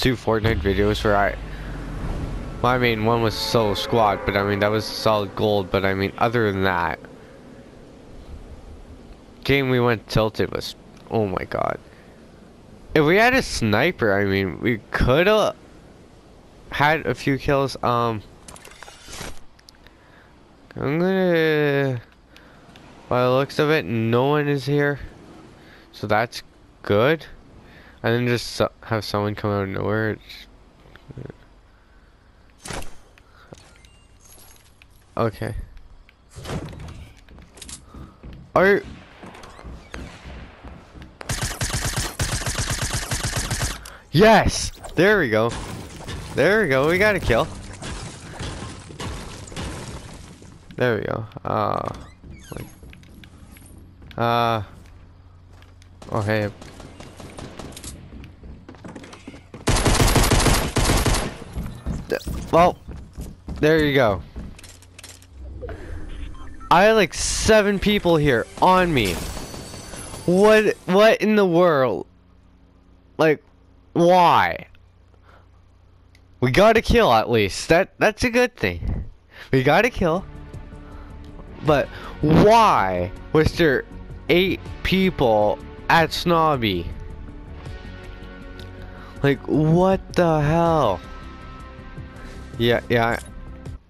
two Fortnite videos where I mean, one was solo squad, but I mean, that was solid gold, but I mean, other than that, game we went tilted was, oh my god. If we had a sniper, I mean, we could've had a few kills. I'm gonna, by the looks of it, no one is here, so that's good. And then just have someone come out of nowhere. Okay. Are yes! There we go. There we go. We got a kill. There we go. Oh hey. Well, there you go. I had like 7 people here on me. What in the world? Like, why? We got a kill at least. That's a good thing. We got a kill. But why was there 8 people at Snobby? Like, what the hell? Yeah.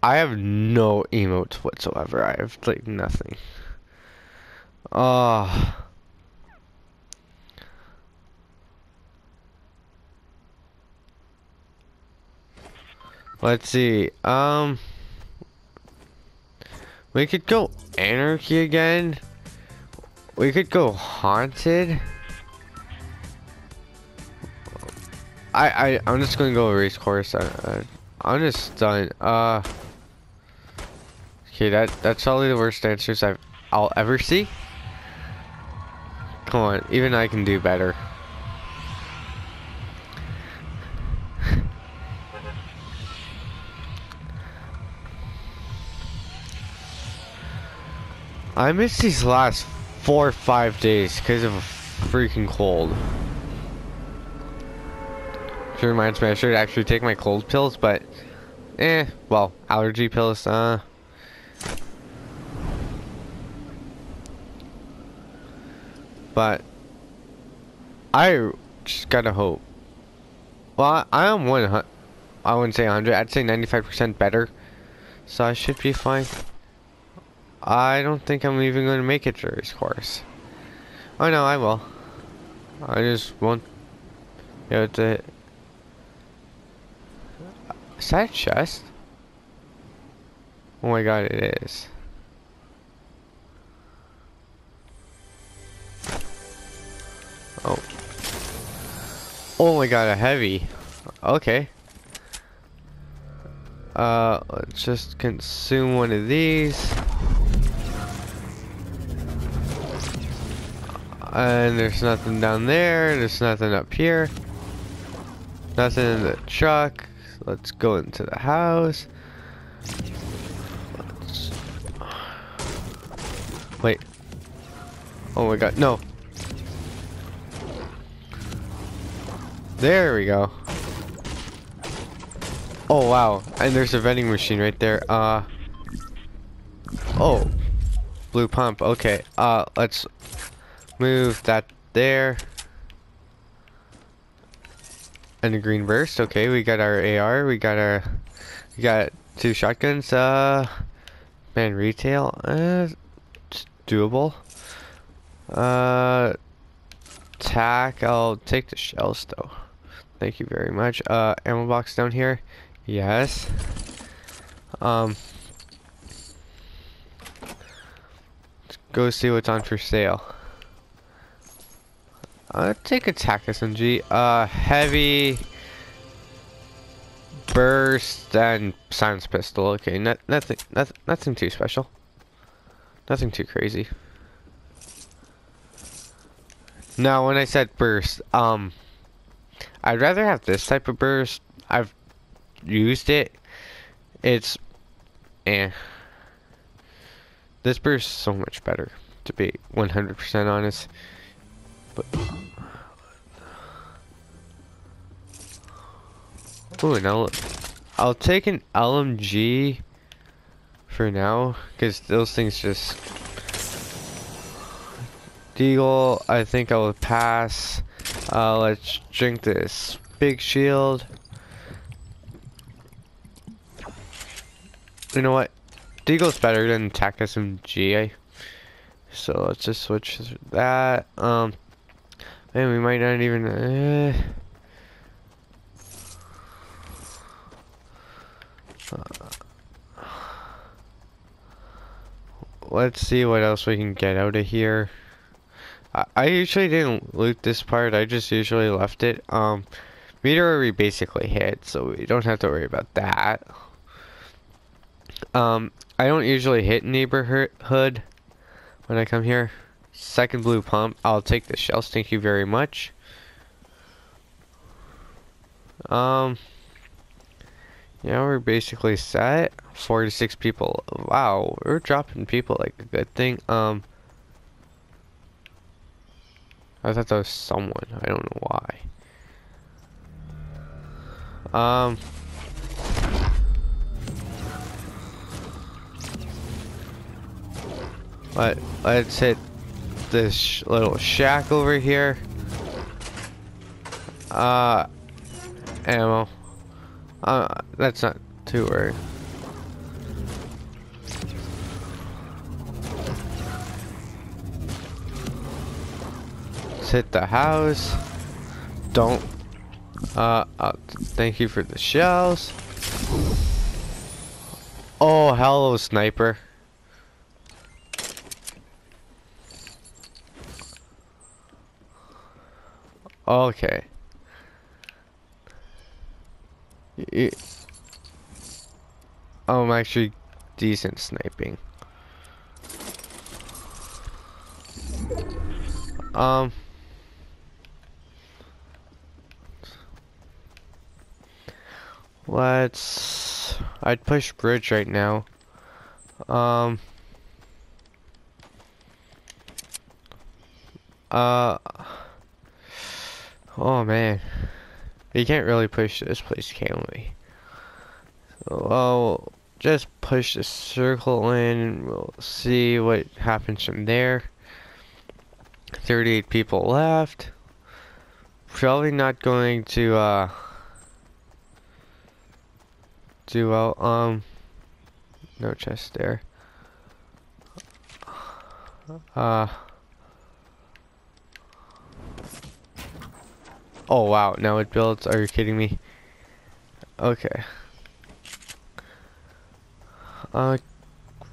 I have no emotes whatsoever. I have like nothing. Let's see. We could go Anarchy again. We could go Haunted. I'm just gonna go race course. I'm just done. Okay, that's probably the worst answers I'll ever see. Come on, even I can do better. I missed these last 4 or 5 days because of a freaking cold. Which reminds me, I should actually take my cold pills, but well, allergy pills. But I just gotta hope. Well, I'm 100. I wouldn't say 100. I'd say 95% better. So I should be fine. I don't think I'm even gonna make it through this course. Oh no, I will. I just won't. Yeah, it's a. Is that a chest? Oh my god, it is. Oh. Oh my god, a heavy. Okay. Let's just consume one of these. And there's nothing down there. There's nothing up here. Nothing in the truck. Let's go into the house. Wait. Oh my god, no. There we go. Oh wow, and there's a vending machine right there. Oh, blue pump. Okay, let's move that there. And a green burst. Okay, we got our AR. We got 2 shotguns. Man, retail. It's doable. Tack. I'll take the shells though. Thank you very much. Ammo box down here. Yes. Let's go see what's on for sale. I'll take a tack SMG. Heavy burst and silence pistol. Okay, nothing too special. Nothing too crazy. Now, when I said burst, I'd rather have this type of burst. I've used it. It's This burst is so much better, to be 100% honest. But Ooh, now I'll take an LMG for now, because those things just... Deagle, I think I will pass. Let's drink this big shield. You know what? Deagle's better than attack SMG. So let's just switch that. Man, we might not even... Let's see what else we can get out of here. I usually didn't loot this part. I just usually left it. Meteor basically hit, so we don't have to worry about that. I don't usually hit neighborhood when I come here. Second blue pump. I'll take the shells. Thank you very much. Yeah, we're basically set. 46 people. Wow, we're dropping people like a good thing. I thought that was someone. I don't know why. Let's hit this little shack over here. Ammo. That's not too worried. Let's hit the house. Don't. Thank you for the shells. Oh, hello, sniper. Okay. I'm actually decent sniping. I'd push bridge right now. Oh man, we can't really push this place, can we? So I'll just push the circle in and we'll see what happens from there. 38 people left. Probably not going to do well. No chest there. Oh wow, now it builds. Are you kidding me? Okay.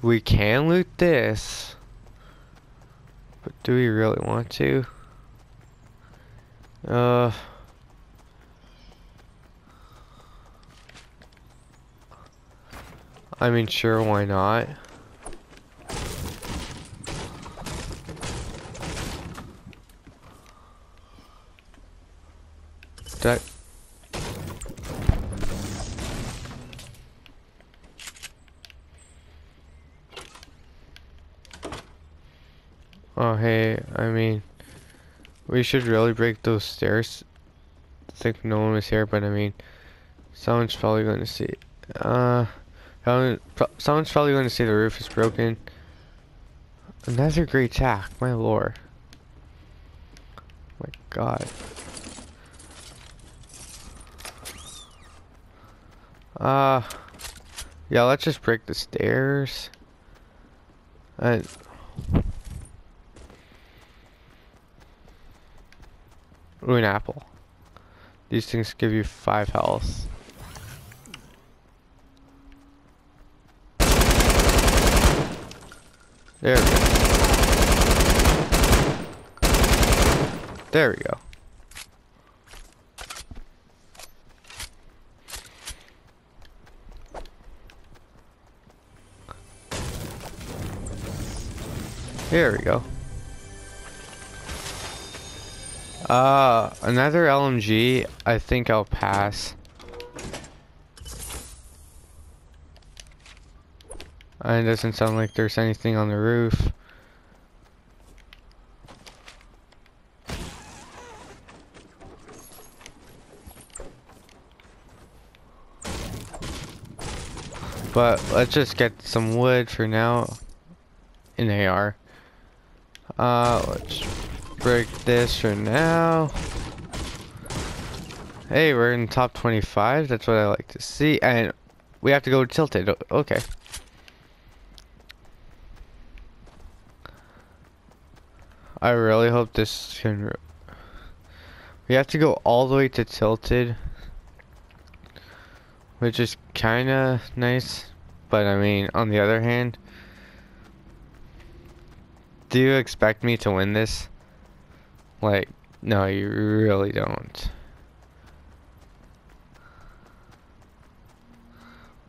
We can loot this. But do we really want to? I mean, sure, why not? That. Oh hey, I mean, we should really break those stairs. I think no one was here, but I mean, someone's probably going to see. Someone's probably going to see the roof is broken. Another great tack, my lord. My God. Yeah, let's just break the stairs. Ooh, an apple. These things give you 5 health. There we go. There we go. Here we go. Another LMG. I think I'll pass. It doesn't sound like there's anything on the roof. But let's just get some wood for now. An AR. Let's break this for now. Hey, we're in top 25. That's what I like to see. And we have to go tilted. Okay. I really hope this can... We have to go all the way to tilted, which is kind of nice, but I mean, on the other hand, do you expect me to win this? Like, no, you really don't.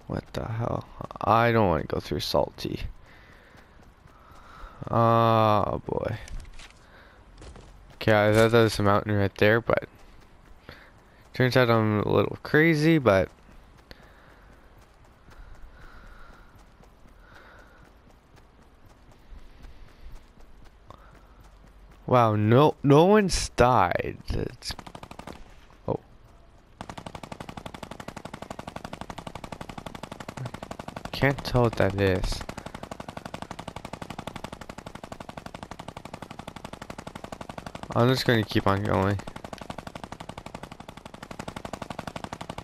What the hell? I don't want to go through Salty. Oh boy. Okay, I thought that was a mountain right there, but turns out I'm a little crazy, but wow, no one's died. It's... Oh. Can't tell what that is. I'm just going to keep on going.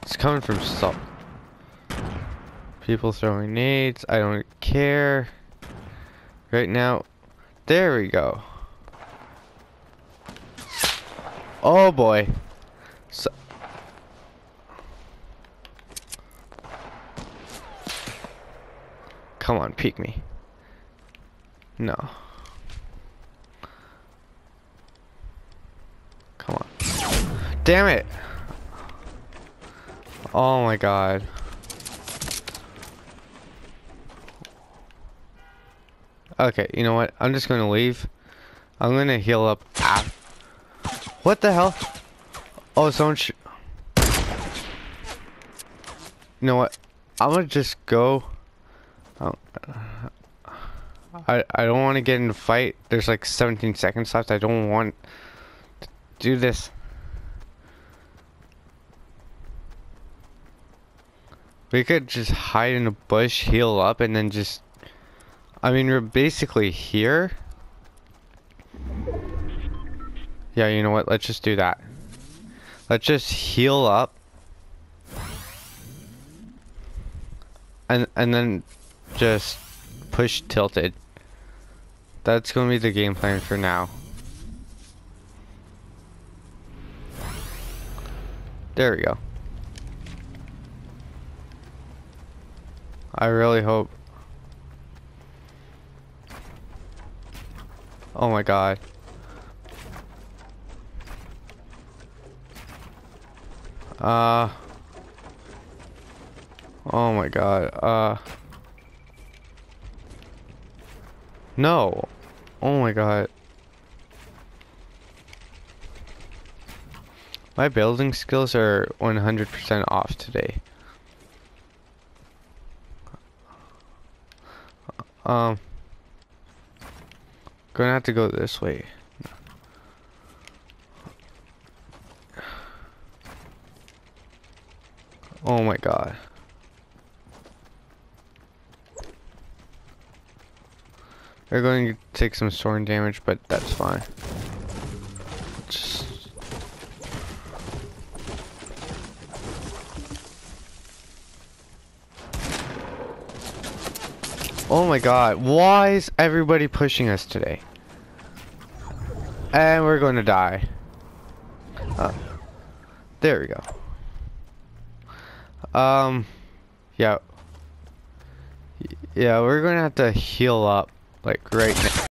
It's coming from salt. People throwing nades. I don't care. Right now. There we go. Oh boy. So come on, peek me. No. Come on. Damn it. Oh my god. Okay, you know what? I'm just going to leave. I'm going to heal up after. What the hell? Oh, someone shoot. You know what? I'm gonna just go. I don't want to get in a fight. There's like 17 seconds left. I don't want to do this. We could just hide in a bush, heal up, and then just... I mean, we're basically here. Yeah, you know what? Let's just do that. Let's just heal up. And then just push tilted. That's going to be the game plan for now. There we go. I really hope. Oh my god. Oh my god, no. Oh my god. My building skills are 100% off today. Gonna have to go this way. Oh my god. They're going to take some storm damage, but that's fine. Just... Oh my god. Why is everybody pushing us today? And we're going to die. Oh. There we go. Yeah, we're gonna have to heal up, like, right now.